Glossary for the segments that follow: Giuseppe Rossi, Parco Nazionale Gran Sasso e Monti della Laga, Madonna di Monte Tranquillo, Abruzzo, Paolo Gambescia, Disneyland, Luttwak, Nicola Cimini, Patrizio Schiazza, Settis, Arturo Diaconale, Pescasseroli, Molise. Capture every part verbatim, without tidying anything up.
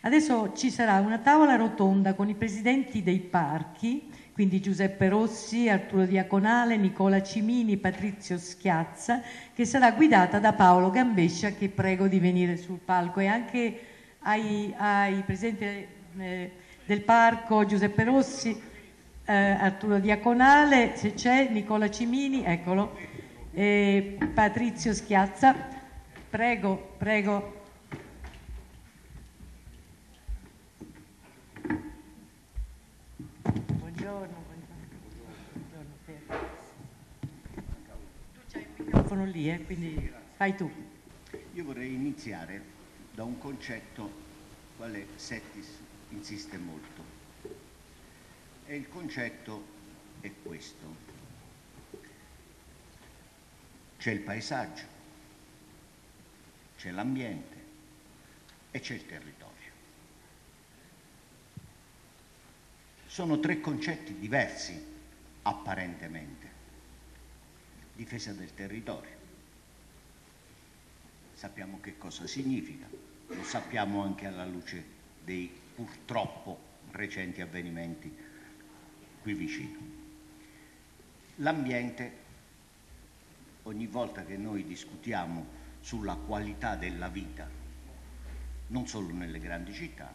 Adesso ci sarà una tavola rotonda con i presidenti dei parchi, quindi Giuseppe Rossi, Arturo Diaconale, Nicola Cimini, Patrizio Schiazza, che sarà guidata da Paolo Gambescia, che prego di venire sul palco, e anche ai, ai presidenti eh, del parco Giuseppe Rossi, eh, Arturo Diaconale, se c'è, Nicola Cimini, eccolo, e Patrizio Schiazza, prego, prego. Sono lì, eh, quindi fai tu. Io vorrei iniziare da un concetto quale Settis insiste molto, e il concetto è questo: c'è il paesaggio, c'è l'ambiente e c'è il territorio. Sono tre concetti diversi apparentemente. Difesa del territorio. Sappiamo che cosa significa, lo sappiamo anche alla luce dei purtroppo recenti avvenimenti qui vicino. L'ambiente, ogni volta che noi discutiamo sulla qualità della vita, non solo nelle grandi città,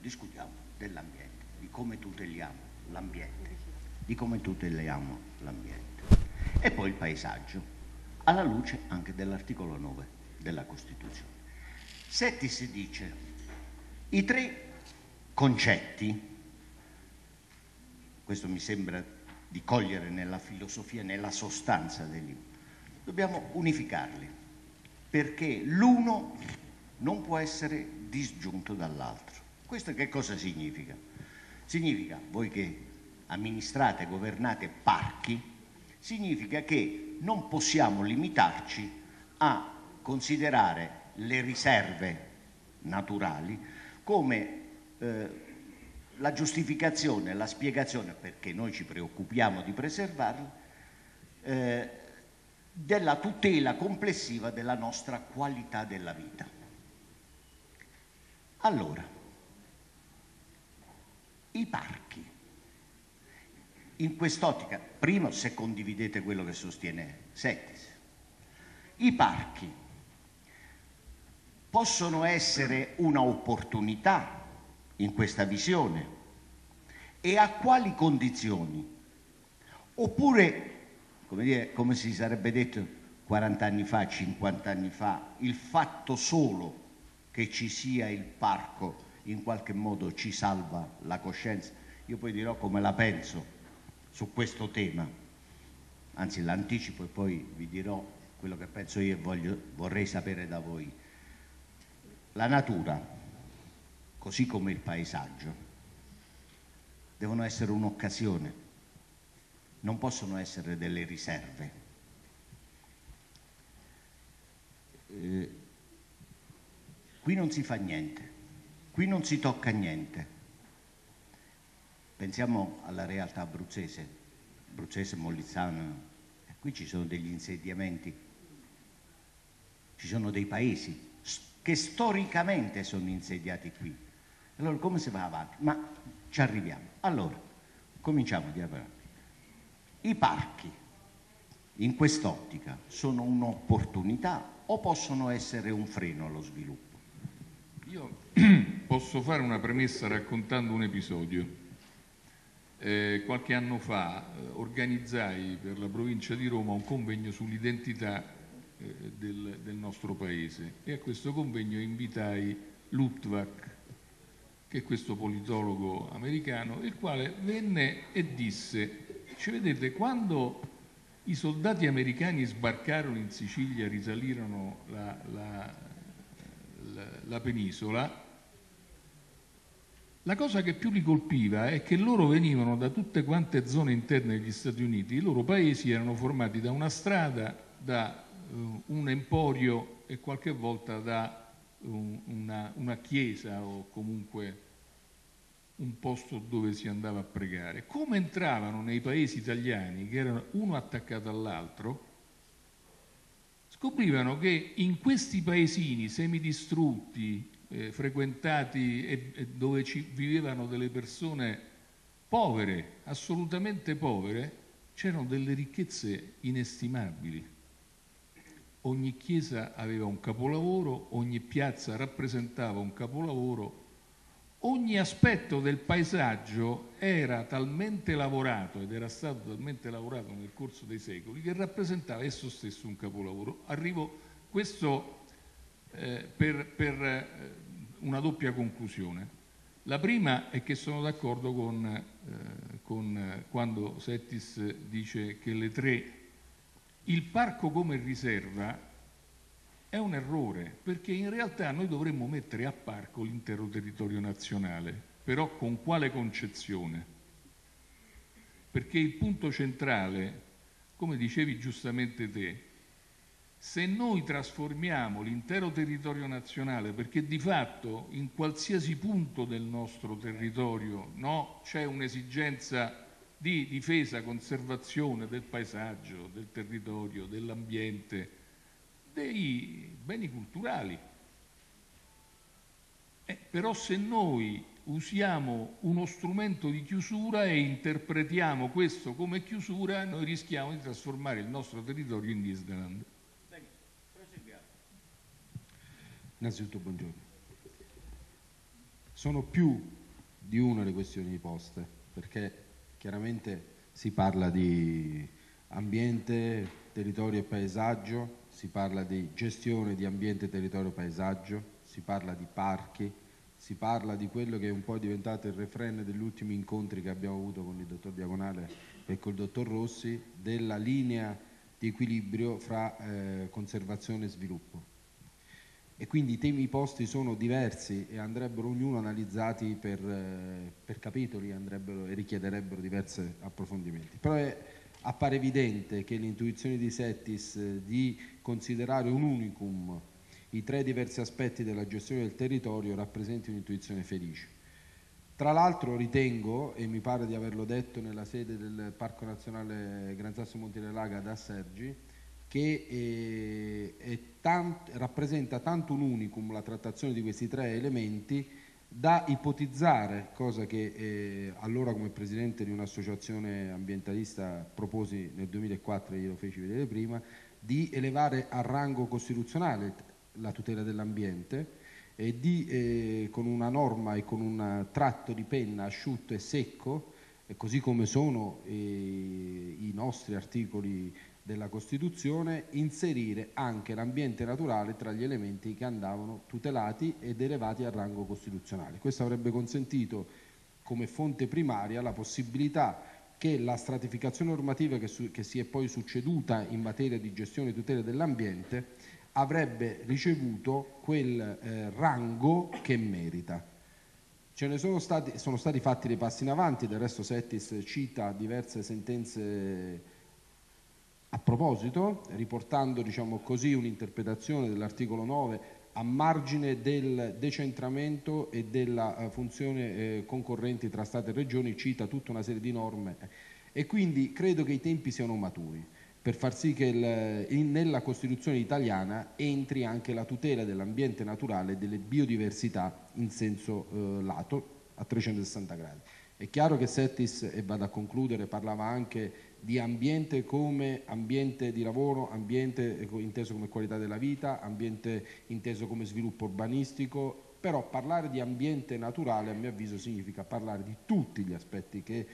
discutiamo dell'ambiente, di come tuteliamo l'ambiente, di come tuteliamo l'ambiente. E poi il paesaggio, alla luce anche dell'articolo nove della Costituzione. Settis dice: i tre concetti, questo mi sembra di cogliere nella filosofia, nella sostanza del libro, dobbiamo unificarli, perché l'uno non può essere disgiunto dall'altro. Questo che cosa significa? Significa, voi che amministrate, governate parchi, significa che non possiamo limitarci a considerare le riserve naturali come eh, la giustificazione, la spiegazione, perché noi ci preoccupiamo di preservarle, eh, della tutela complessiva della nostra qualità della vita. Allora, i parchi. In quest'ottica, prima se condividete quello che sostiene Settis, i parchi possono essere un'opportunità in questa visione, e a quali condizioni? Oppure, come dire, come si sarebbe detto quaranta anni fa, cinquanta anni fa, il fatto solo che ci sia il parco in qualche modo ci salva la coscienza. Io poi dirò come la penso su questo tema, anzi l'anticipo e poi vi dirò quello che penso io e voglio, vorrei sapere da voi. La natura, così come il paesaggio, devono essere un'occasione, non possono essere delle riserve. Eh, qui non si fa niente, qui non si tocca niente. Pensiamo alla realtà abruzzese, abruzzese, molisana, qui ci sono degli insediamenti, ci sono dei paesi che storicamente sono insediati qui. Allora come si va avanti? Ma ci arriviamo. Allora, cominciamo di avanti. I parchi, in quest'ottica, sono un'opportunità o possono essere un freno allo sviluppo? Io posso fare una premessa raccontando un episodio. Eh, qualche anno fa eh, organizzai per la provincia di Roma un convegno sull'identità eh, del, del nostro paese, e a questo convegno invitai Luttwak, che è questo politologo americano, il quale venne e disse: ci vedete, quando i soldati americani sbarcarono in Sicilia, risalirono la, la, la, la penisola, la cosa che più li colpiva è che loro venivano da tutte quante zone interne degli Stati Uniti, i loro paesi erano formati da una strada, da uh, un emporio e qualche volta da uh, una, una chiesa o comunque un posto dove si andava a pregare. Come entravano nei paesi italiani, che erano uno attaccato all'altro, scoprivano che in questi paesini semidistrutti, eh, frequentati e, e dove ci vivevano delle persone povere, assolutamente povere, c'erano delle ricchezze inestimabili. Ogni chiesa aveva un capolavoro, ogni piazza rappresentava un capolavoro, ogni aspetto del paesaggio era talmente lavorato ed era stato talmente lavorato nel corso dei secoli che rappresentava esso stesso un capolavoro. Arrivo questo eh, per, per eh, una doppia conclusione. La prima è che sono d'accordo con, eh, con quando Settis dice che le tre il parco come riserva è un errore, perché in realtà noi dovremmo mettere a parco l'intero territorio nazionale, però con quale concezione? Perché il punto centrale, come dicevi giustamente te, se noi trasformiamo l'intero territorio nazionale, perché di fatto in qualsiasi punto del nostro territorio, no, c'è un'esigenza di difesa, conservazione del paesaggio, del territorio, dell'ambiente, dei beni culturali. Eh, però se noi usiamo uno strumento di chiusura e interpretiamo questo come chiusura, noi rischiamo di trasformare il nostro territorio in Disneyland. Bene, proseguiamo. Innanzitutto buongiorno. Sono più di una le questioni poste, perché chiaramente si parla di ambiente, territorio e paesaggio, si parla di gestione di ambiente, territorio e paesaggio, si parla di parchi, si parla di quello che è un po' diventato il refrain degli ultimi incontri che abbiamo avuto con il dottor Diaconale e col dottor Rossi, della linea di equilibrio fra eh, conservazione e sviluppo. E quindi i temi posti sono diversi e andrebbero ognuno analizzati per, per capitoli, andrebbero e richiederebbero diversi approfondimenti. Però è, appare evidente che l'intuizione di Settis di considerare un unicum i tre diversi aspetti della gestione del territorio rappresenti un'intuizione felice. Tra l'altro ritengo, e mi pare di averlo detto nella sede del Parco Nazionale Gran Sasso e Monti della Laga da Sergi, che è, è tant, rappresenta tanto un unicum la trattazione di questi tre elementi da ipotizzare, cosa che eh, allora come presidente di un'associazione ambientalista proposi nel duemilaquattro, glielo feci vedere prima, di elevare a rango costituzionale la tutela dell'ambiente e di, eh, con una norma e con un tratto di penna asciutto e secco, e così come sono eh, i nostri articoli della Costituzione, inserire anche l'ambiente naturale tra gli elementi che andavano tutelati ed elevati al rango costituzionale. Questo avrebbe consentito come fonte primaria la possibilità che la stratificazione normativa che, su, che si è poi succeduta in materia di gestione e tutela dell'ambiente avrebbe ricevuto quel eh, rango che merita. Ce ne sono stati, sono stati fatti dei passi in avanti, del resto Settis cita diverse sentenze a proposito, riportando, diciamo così, un'interpretazione dell'articolo nove a margine del decentramento e della funzione eh, concorrenti tra Stato e Regioni, cita tutta una serie di norme e quindi credo che i tempi siano maturi per far sì che il, in, nella Costituzione italiana entri anche la tutela dell'ambiente naturale e delle biodiversità in senso eh, lato a trecentosessanta gradi. È chiaro che Settis, e vado a concludere, parlava anche di ambiente come ambiente di lavoro, ambiente inteso come qualità della vita, ambiente inteso come sviluppo urbanistico, però parlare di ambiente naturale a mio avviso significa parlare di tutti gli aspetti che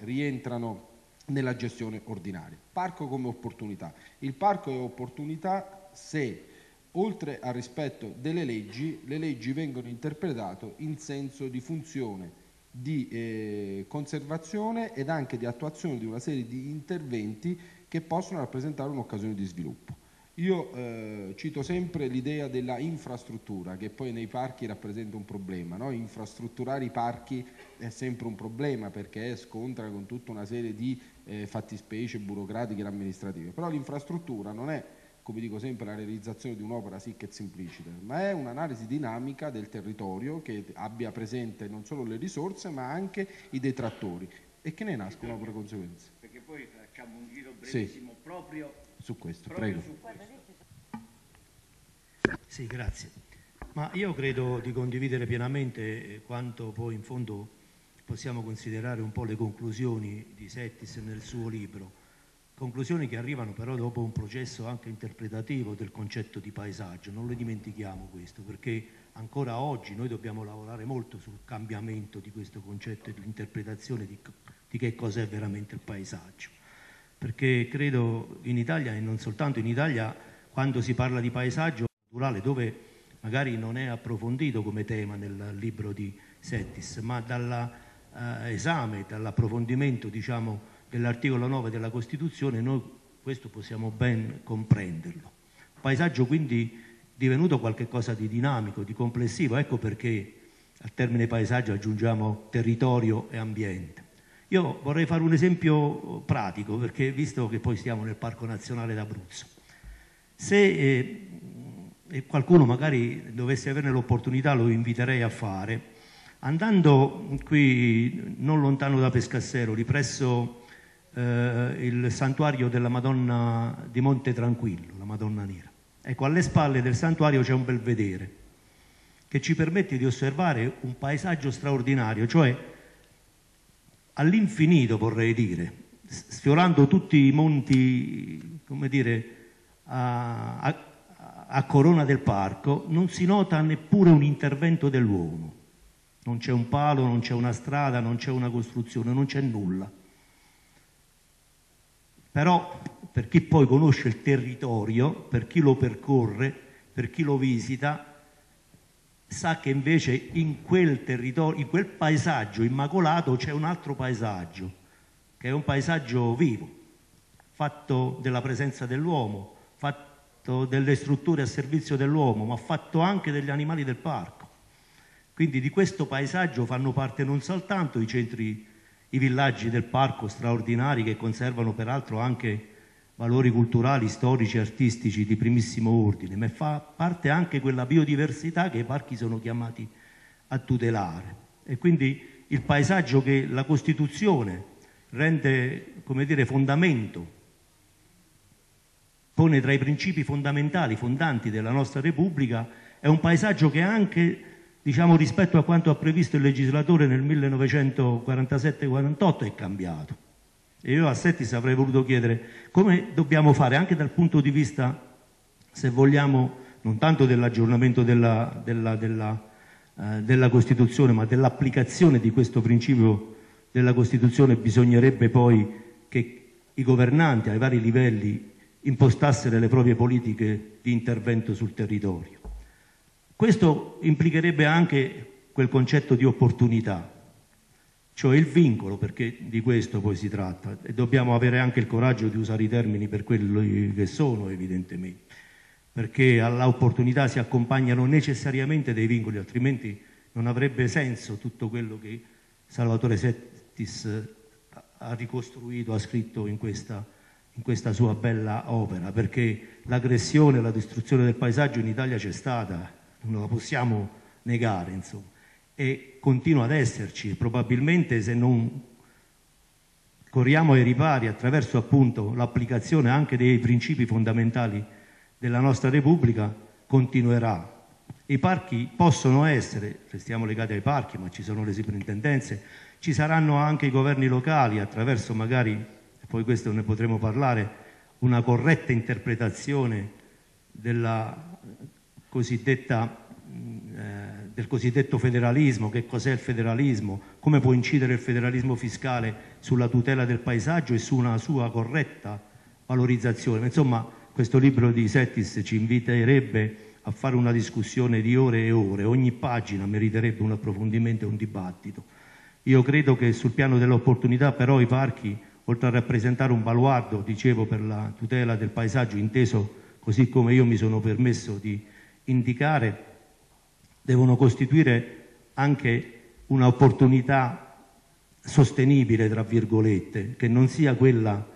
rientrano nella gestione ordinaria. Parco come opportunità. Il parco è opportunità se, oltre al rispetto delle leggi, le leggi vengono interpretate in senso di funzione, di eh, conservazione ed anche di attuazione di una serie di interventi che possono rappresentare un'occasione di sviluppo. Io eh, cito sempre l'idea della infrastruttura, che poi nei parchi rappresenta un problema, no? Infrastrutturare i parchi è sempre un problema perché scontra con tutta una serie di eh, fattispecie burocratiche e amministrative, però l'infrastruttura non è, come dico sempre, la realizzazione di un'opera sic et simpliciter, ma è un'analisi dinamica del territorio che abbia presente non solo le risorse ma anche i detrattori e che ne nascono per conseguenza. Perché poi facciamo un giro brevissimo, sì, proprio su questo. Proprio prego. Su questo. Sì, grazie. Ma io credo di condividere pienamente quanto poi in fondo possiamo considerare un po' le conclusioni di Settis nel suo libro, conclusioni che arrivano però dopo un processo anche interpretativo del concetto di paesaggio, non lo dimentichiamo questo, perché ancora oggi noi dobbiamo lavorare molto sul cambiamento di questo concetto e dell'interpretazione di, di che cos'è veramente il paesaggio, perché credo in Italia e non soltanto in Italia quando si parla di paesaggio naturale, dove magari non è approfondito come tema nel libro di Settis, ma dall'esame, eh, dall'approfondimento diciamo, dell'articolo nove della Costituzione noi questo possiamo ben comprenderlo. Il paesaggio quindi divenuto qualcosa di dinamico, di complessivo, ecco perché al termine paesaggio aggiungiamo territorio e ambiente. Io vorrei fare un esempio pratico, perché visto che poi stiamo nel Parco Nazionale d'Abruzzo, se... Eh, e qualcuno magari dovesse averne l'opportunità lo inviterei a fare, andando qui non lontano da Pescasseroli, presso eh, il santuario della Madonna di Monte Tranquillo, la Madonna Nera. Ecco, alle spalle del santuario c'è un belvedere che ci permette di osservare un paesaggio straordinario, cioè all'infinito vorrei dire, sfiorando tutti i monti, come dire, a, a a corona del parco, non si nota neppure un intervento dell'uomo, non c'è un palo, non c'è una strada, non c'è una costruzione, non c'è nulla. Però per chi poi conosce il territorio, per chi lo percorre, per chi lo visita, sa che invece in quel territorio, in quel paesaggio immacolato c'è un altro paesaggio, che è un paesaggio vivo, fatto della presenza dell'uomo, fatto delle strutture a servizio dell'uomo, ma fatto anche degli animali del parco. Quindi di questo paesaggio fanno parte non soltanto i centri, i villaggi del parco straordinari che conservano peraltro anche valori culturali, storici e artistici di primissimo ordine, ma fa parte anche quella biodiversità che i parchi sono chiamati a tutelare. E quindi il paesaggio che la Costituzione rende, come dire, fondamento, pone tra i principi fondamentali, fondanti della nostra Repubblica, è un paesaggio che anche, diciamo, rispetto a quanto ha previsto il legislatore nel millenovecentoquarantasette quarantotto è cambiato. E io a Settis avrei voluto chiedere come dobbiamo fare, anche dal punto di vista, se vogliamo, non tanto dell'aggiornamento della, della, della, eh, della Costituzione, ma dell'applicazione di questo principio della Costituzione. Bisognerebbe poi che i governanti ai vari livelli impostassero le proprie politiche di intervento sul territorio. Questo implicherebbe anche quel concetto di opportunità, cioè il vincolo, perché di questo poi si tratta, e dobbiamo avere anche il coraggio di usare i termini per quelli che sono, evidentemente, perché all'opportunità si accompagnano necessariamente dei vincoli, altrimenti non avrebbe senso tutto quello che Salvatore Settis ha ricostruito, ha scritto in questa in questa sua bella opera, perché l'aggressione e la distruzione del paesaggio in Italia c'è stata, non la possiamo negare, insomma, e continua ad esserci. Probabilmente se non corriamo ai ripari attraverso appunto l'applicazione anche dei principi fondamentali della nostra Repubblica, continuerà. I parchi possono essere, restiamo legati ai parchi, ma ci sono le soprintendenze, ci saranno anche i governi locali attraverso magari, poi questo ne potremo parlare, una corretta interpretazione della cosiddetta, eh, del cosiddetto federalismo, che cos'è il federalismo, come può incidere il federalismo fiscale sulla tutela del paesaggio e su una sua corretta valorizzazione. Insomma, questo libro di Settis ci inviterebbe a fare una discussione di ore e ore, ogni pagina meriterebbe un approfondimento e un dibattito. Io credo che sul piano dell'opportunità però i parchi, oltre a rappresentare un baluardo, dicevo, per la tutela del paesaggio, inteso così come io mi sono permesso di indicare, devono costituire anche un'opportunità sostenibile, tra virgolette, che non sia quella